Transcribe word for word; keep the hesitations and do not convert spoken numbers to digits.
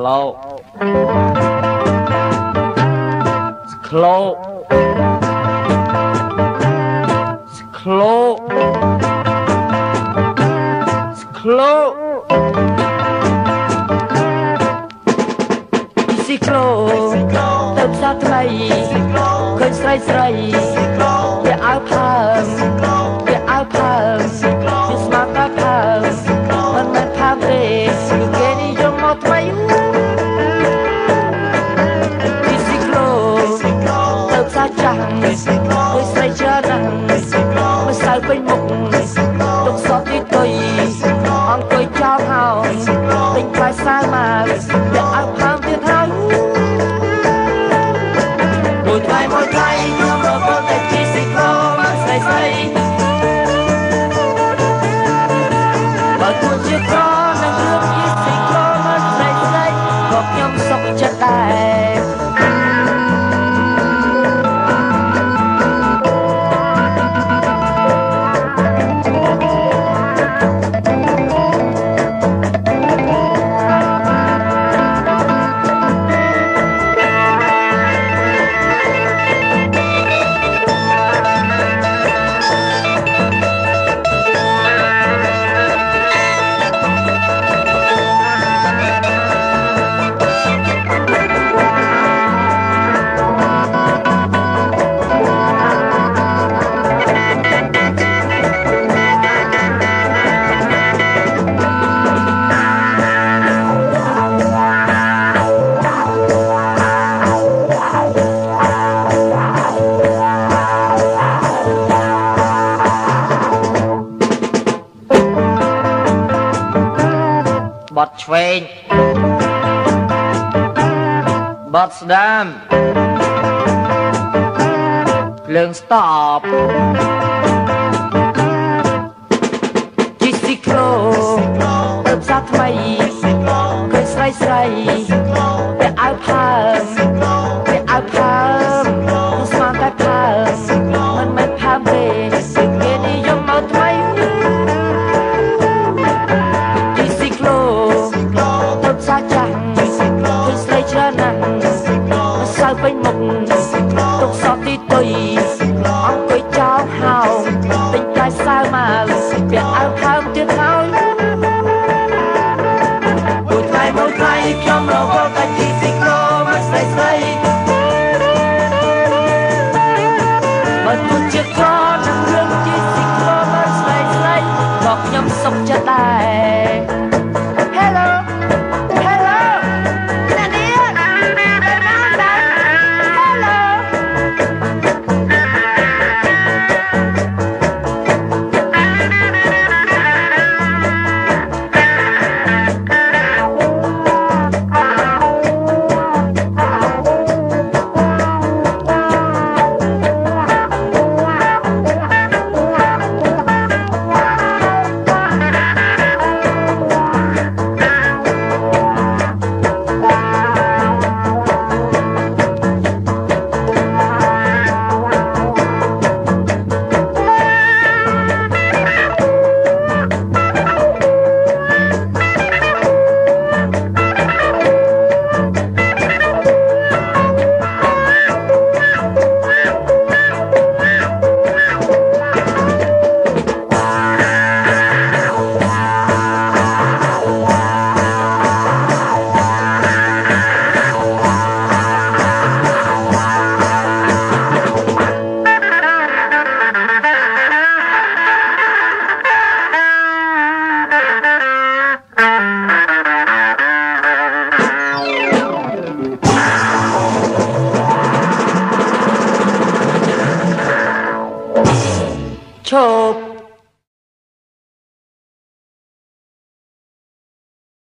Slow, slow, slow, slow, Siklo, tetap satu lagi, kau serai serai, dia alpam, dia alpam, bisma kakam, mana kafe, kini jomot mayu. Ôi say chưa rằng ôi say quên mục tục gió tuy tùy ông cười trao hào tình phải xa mà để áo tham thiên thắng mùi thay môi thay nhau rồi con đẹp chi xích lô mắt say say bởi cuốn chiếc gió nắng thương như xích lô mắt say say gọt nhâm sọc chân đài Bọt chuênh, bọt sdam, lương stop, chiếc xiclo, ướp ra thay, cười say say, để áo thơm, để áo thơm, sang ta thơm, mình mình thơm về, kia đi giống áo thay. Bên mộng tục gió tuy tùy ông cười cho hào tình tại sao mà biệt áo thơm tiếng khói mùi thay mùi thay trong đầu vô tay chỉ xích lô mắt say say bật một chiếc gió nắng hương chỉ xích lô mắt say say gọt nhâm sọc cho tay hello Chop